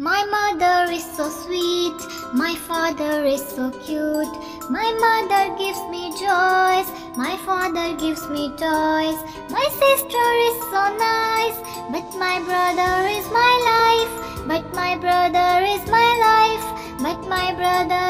My mother is so sweet, my father is so cute. My mother gives me joys, my father gives me toys. My sister is so nice, but my brother is my life. But my brother is my life, but my brother